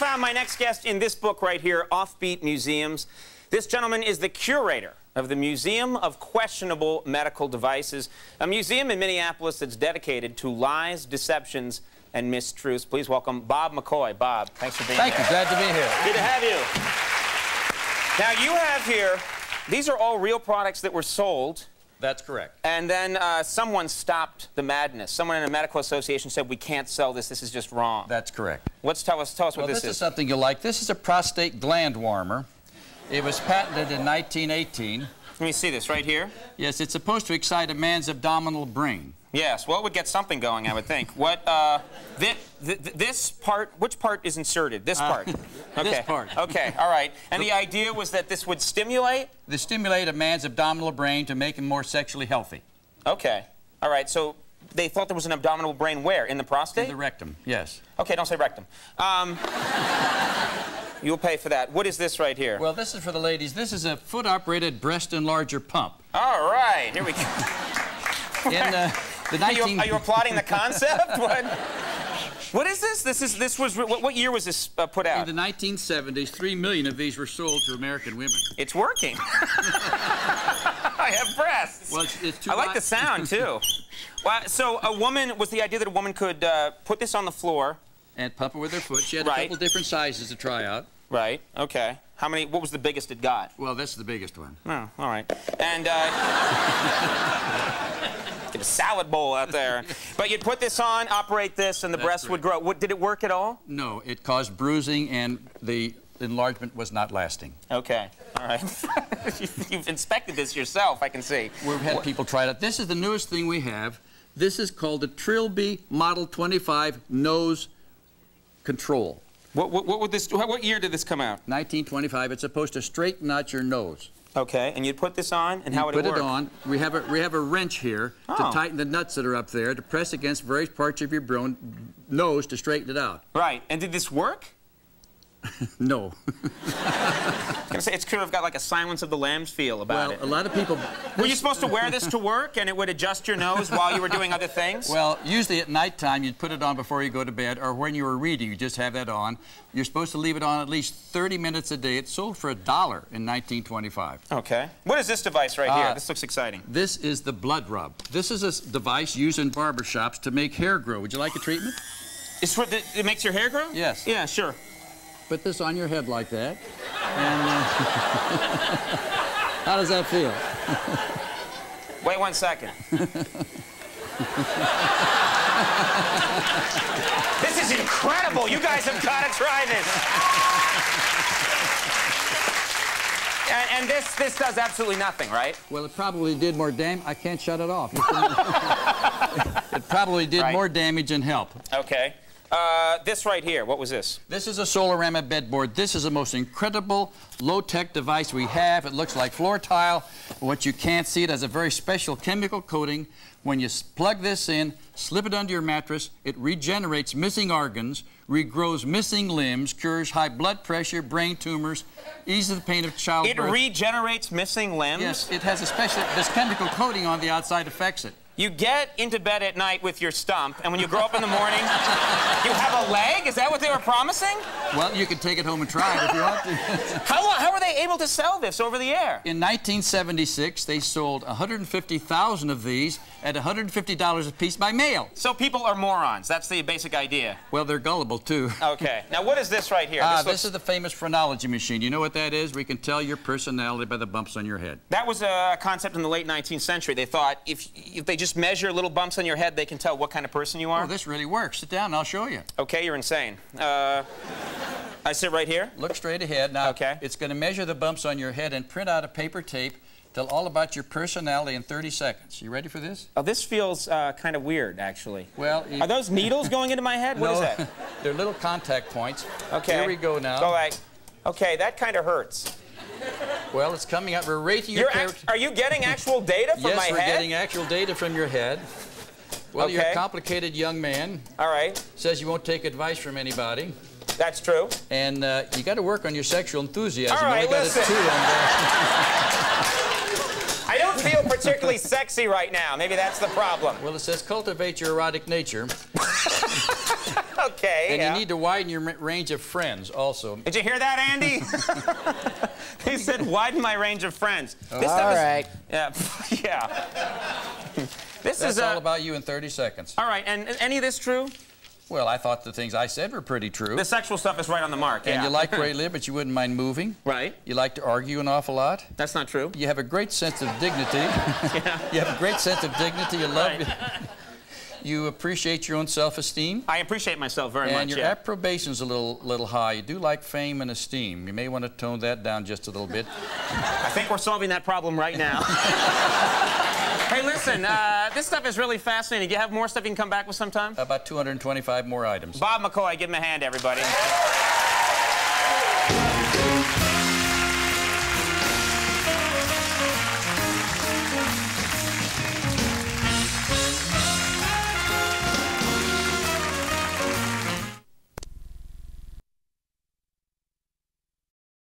found my next guest in this book right here, Offbeat Museums. This gentleman is the curator of the Museum of Questionable Medical Devices, a museum in Minneapolis that's dedicated to lies, deceptions, and mistruths. Please welcome Bob McCoy. Bob, thanks for being here. Thank you. Glad to be here. Good to have you. Now, you have here, these are all real products that were sold. That's correct. And then someone stopped the madness. Someone in a medical association said, we can't sell this. This is just wrong. That's correct. Tell us what this is. This is something you'll like. This is a prostate gland warmer. It was patented in 1918. Let me see this right here. Yes, it's supposed to excite a man's abdominal brain. Yes, well, it would get something going, I would think. What, this part, which part is inserted? This part? Okay. This part. Okay, all right. And the idea was that this would stimulate? To stimulate a man's abdominal brain to make him more sexually healthy. Okay, all right, so they thought there was an abdominal brain where? In the prostate? In the rectum, yes. Okay, don't say rectum. You'll pay for that. What is this right here? Well, this is for the ladies. This is a foot-operated breast enlarger pump. All right, here we go. In, are you applauding the concept? What is this? What year was this put out? In the 1970s, 3 million of these were sold to American women. It's working. I have breasts. Well, it's I like the sound too. Well, so a woman was the idea that a woman could put this on the floor and pump it with her foot. She had a couple different sizes to try out. Right. Okay. How many? What was the biggest it got? Well, that's the biggest one. Oh, all right. And. A salad bowl out there. But you'd put this on, operate this, and the breast would grow. Did it work at all? No, it caused bruising, and the enlargement was not lasting. Okay, all right. You've inspected this yourself, I can see. We've had people try it out. This is the newest thing we have. This is called the Trilby Model 25 Nose Control. What would this? What year did this come out? 1925. It's supposed to straighten out your nose. Okay, and you'd put this on, and how would it work? Put it on. We have a wrench here to tighten the nuts that are up there, to press against various parts of your nose to straighten it out. Right, and did this work? No. I was gonna say, it's kind of got like a Silence of the Lambs feel about it. Well, a lot of people... Were you supposed to wear this to work, and it would adjust your nose while you were doing other things? Well, usually at nighttime, you'd put it on before you go to bed, or when you were reading, you just have that on. You're supposed to leave it on at least 30 minutes a day. It's sold for $1 in 1925. Okay. What is this device right here? This looks exciting. This is the Blud-Rub. This is a device used in barbershops to make hair grow. Would you like a treatment? It makes your hair grow? Yes. Yeah, sure. Put this on your head like that, and how does that feel? Wait 1 second. This is incredible. You guys have got to try this. And this does absolutely nothing, right? Well, it probably did more damage. I can't shut it off. It probably did more damage than help. Okay. This right here, what was this? This is a Solarama bedboard. This is the most incredible low-tech device we have. It looks like floor tile. What you can't see, it has a very special chemical coating. When you plug this in, slip it under your mattress, it regenerates missing organs, regrows missing limbs, cures high blood pressure, brain tumors, eases the pain of childbirth. It regenerates missing limbs? Yes, it has a special, this chemical coating on the outside affects it. You get into bed at night with your stump, and when you grow up in the morning, you have a leg? Is that what they were promising? Well, you could take it home and try it if you want to. How were they able to sell this over the air? In 1976, they sold 150,000 of these at $150 a piece by mail. So people are morons. That's the basic idea. Well, they're gullible, too. Okay. Now, what is this right here? This is the famous Phrenology Machine. You know what that is? We can tell your personality by the bumps on your head. That was a concept in the late 19th century. They thought if they just measure little bumps on your head, they can tell what kind of person you are. Oh, this really works. Sit down, I'll show you. Okay, you're insane. I sit right here? Look straight ahead. Now, it's going to measure the bumps on your head and print out a paper tape tell all about your personality in 30 seconds. You ready for this? Oh, this feels kind of weird, actually. Well, are those needles going into my head? No, what is that? They're little contact points. Okay. Here we go now. All right. Okay, that kind of hurts. Well, it's coming up. We're rating your character. Are you getting actual data from my head? Yes, we're getting actual data from your head. Well, you're a complicated young man. All right. Says you won't take advice from anybody. That's true. And you got to work on your sexual enthusiasm. All right, listen. I don't feel particularly sexy right now. Maybe that's the problem. Well, it says cultivate your erotic nature. Okay. And you need to widen your range of friends also. Did you hear that, Andy? He said, widen my range of friends. Oh, this all right. Yeah. That's all about you in 30 seconds. All right. And any of this true? Well, I thought the things I said were pretty true. The sexual stuff is right on the mark. And you like Ray-Lib, but you wouldn't mind moving. Right. You like to argue an awful lot. That's not true. You have a great sense of dignity. You have a great sense of dignity. You love it. You appreciate your own self-esteem. I appreciate myself very much. And your approbation's a little high. You do like fame and esteem. You may want to tone that down just a little bit. I think we're solving that problem right now. Hey, listen, this stuff is really fascinating. Do you have more stuff you can come back with sometime? About 225 more items. Bob McCoy, give him a hand, everybody.